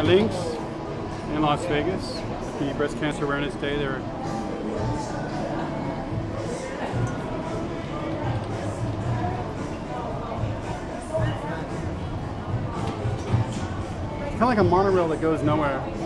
The Linq's in Las Vegas at the Breast Cancer Awareness Day. They're kind of like a monorail that goes nowhere.